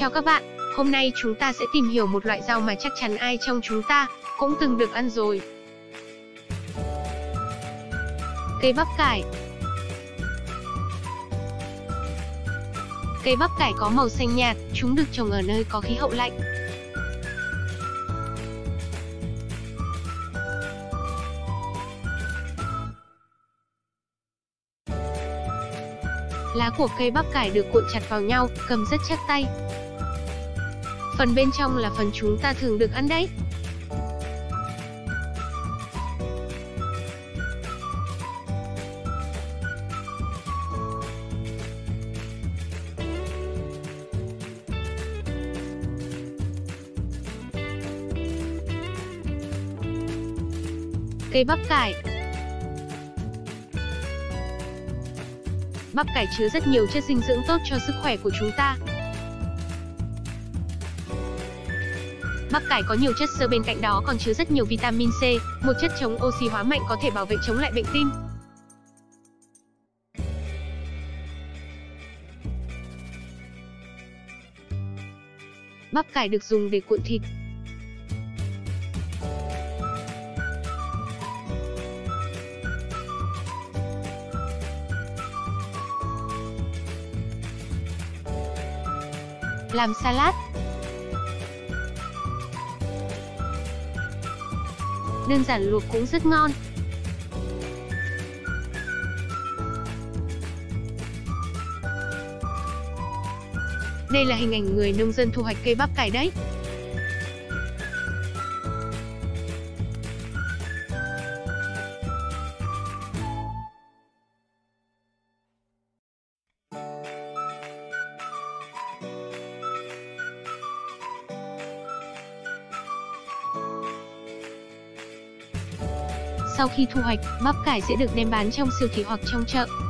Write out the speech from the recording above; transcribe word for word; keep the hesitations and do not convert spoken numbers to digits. Chào các bạn, hôm nay chúng ta sẽ tìm hiểu một loại rau mà chắc chắn ai trong chúng ta cũng từng được ăn rồi. Cây bắp cải. Cây bắp cải có màu xanh nhạt, chúng được trồng ở nơi có khí hậu lạnh. Lá của cây bắp cải được cuộn chặt vào nhau, cầm rất chắc tay. Phần bên trong là phần chúng ta thường được ăn đấy. Cây bắp cải. Bắp cải chứa rất nhiều chất dinh dưỡng tốt cho sức khỏe của chúng ta. Bắp cải có nhiều chất xơ, bên cạnh đó còn chứa rất nhiều vitamin C, một chất chống oxy hóa mạnh có thể bảo vệ chống lại bệnh tim. Bắp cải được dùng để cuộn thịt. Làm salad. Đơn giản luộc cũng rất ngon. Đây là hình ảnh người nông dân thu hoạch cây bắp cải đấy. Sau khi thu hoạch, bắp cải sẽ được đem bán trong siêu thị hoặc trong chợ.